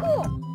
Cool.